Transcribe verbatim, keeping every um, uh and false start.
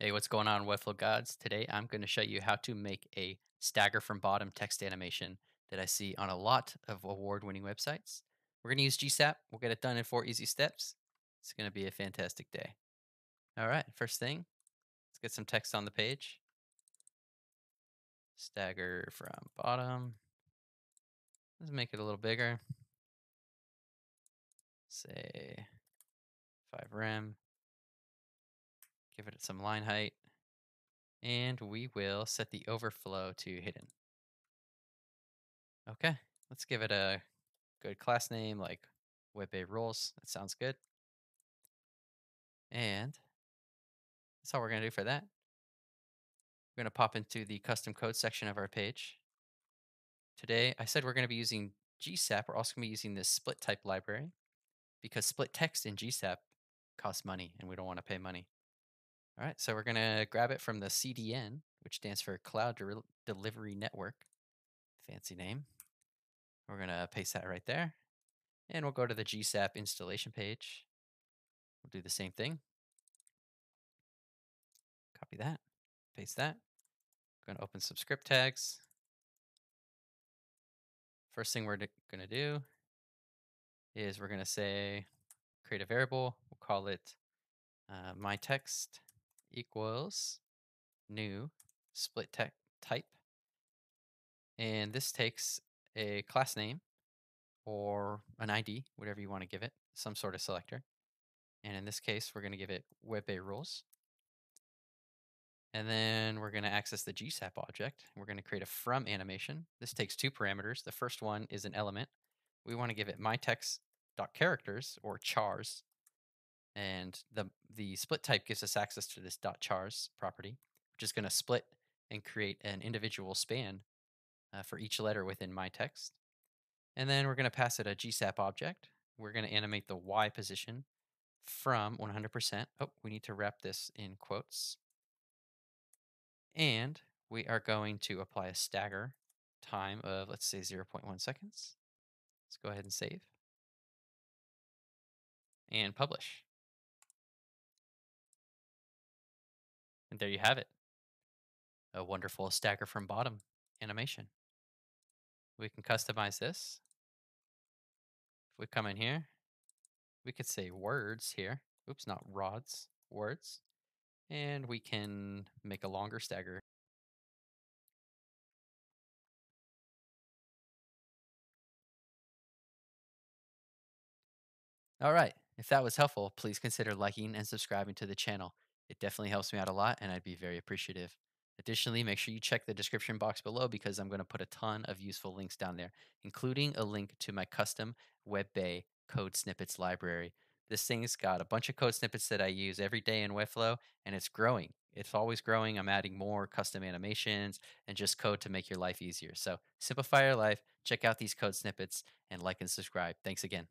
Hey, what's going on, Webflow gods? Today I'm going to show you how to make a stagger from bottom text animation that I see on a lot of award-winning websites. We're going to use G SAP. We'll get it done in four easy steps. It's going to be a fantastic day. All right, first thing, let's get some text on the page. Stagger from bottom. Let's make it a little bigger. Say five rem. Give it some line height, and we will set the overflow to hidden. Okay, let's give it a good class name like Web Bae rules. That sounds good. And that's all we're going to do for that. We're going to pop into the custom code section of our page. Today, I said we're going to be using G SAP. We're also going to be using this split type library because split text in G SAP costs money, and we don't want to pay money. All right, so we're going to grab it from the C D N, which stands for Cloud Del- Delivery Network. Fancy name. We're going to paste that right there. And we'll go to the G SAP installation page. We'll do the same thing. Copy that. Paste that. We're going to open some script tags. First thing we're going to do is we're going to say create a variable. We'll call it uh, my text equals new split type, and this takes a class name or an I D, whatever you want to give it, some sort of selector. And in this case, we're going to give it Web Bae rules. And then we're going to access the G SAP object. We're going to create a from animation. This takes two parameters. The first one is an element. We want to give it myText.characters or chars. And the the split type gives us access to this .chars property, which is going to split and create an individual span uh, for each letter within my text. And then we're going to pass it a G SAP object. We're going to animate the Y position from one hundred percent. Oh, we need to wrap this in quotes. And we are going to apply a stagger time of, let's say, zero point one seconds. Let's go ahead and save. And publish. And there you have it, a wonderful stagger from bottom animation. We can customize this. If we come in here, we could say words here. Oops, not rods, words. And we can make a longer stagger. All right, if that was helpful, please consider liking and subscribing to the channel. It definitely helps me out a lot, and I'd be very appreciative. Additionally, make sure you check the description box below because I'm going to put a ton of useful links down there, including a link to my custom Web Bae code snippets library. This thing's got a bunch of code snippets that I use every day in Webflow, and it's growing. It's always growing. I'm adding more custom animations and just code to make your life easier. So simplify your life, check out these code snippets, and like and subscribe. Thanks again.